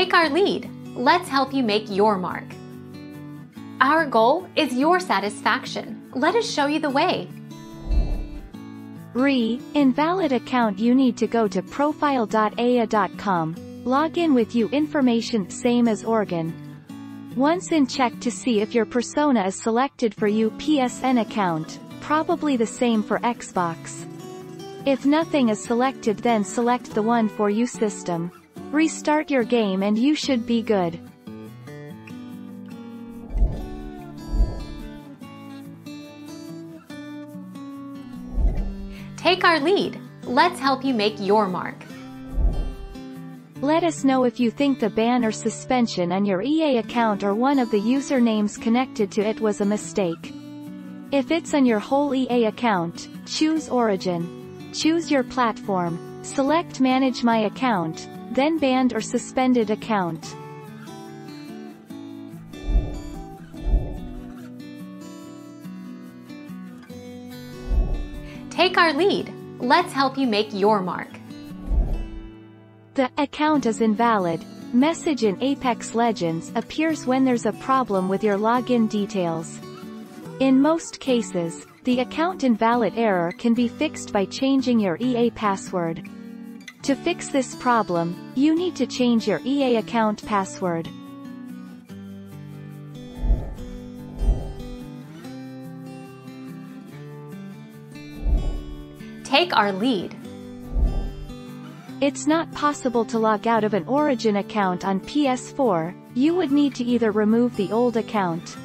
Take our lead. Let's help you make your mark. Our goal is your satisfaction. Let us show you the way. Invalid account. You need to go to profile.ea.com, log in with you information same as Origin. Once in, check to see if your persona is selected for you. PSN account, probably the same for Xbox. If nothing is selected, then select the one for you system. Restart your game and you should be good. Take our lead. Let's help you make your mark. Let us know if you think the ban or suspension on your EA account or one of the usernames connected to it was a mistake. If it's on your whole EA account, choose Origin. Choose your platform. Select Manage My Account, then Banned or Suspended Account. Take our lead. Let's help you make your mark. The account is invalid message in Apex Legends appears when there's a problem with your login details. In most cases, the account invalid error can be fixed by changing your EA password. To fix this problem, you need to change your EA account password. Take our lead. It's not possible to log out of an Origin account on PS4. You would need to either remove the old account.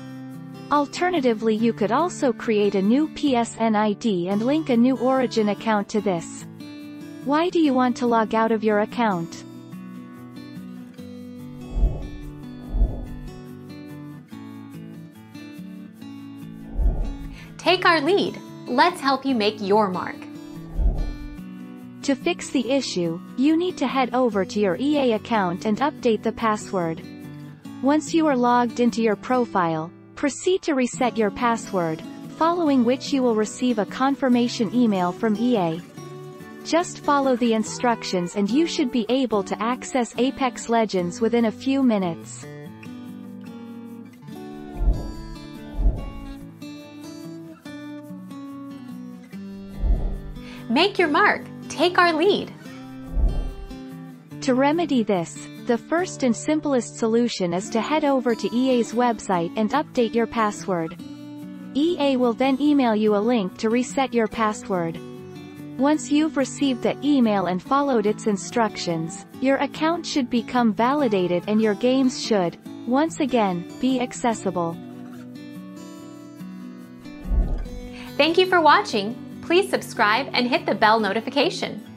Alternatively, you could also create a new PSN ID and link a new Origin account to this. Why do you want to log out of your account? Take our lead. Let's help you make your mark. To fix the issue, you need to head over to your EA account and update the password. Once you are logged into your profile, proceed to reset your password, following which you will receive a confirmation email from EA. Just follow the instructions and you should be able to access Apex Legends within a few minutes. Make your mark. Take our lead. To remedy this, the first and simplest solution is to head over to EA's website and update your password. EA will then email you a link to reset your password. Once you've received the email and followed its instructions, your account should become validated and your games should, once again, be accessible. Thank you for watching. Please subscribe and hit the bell notification.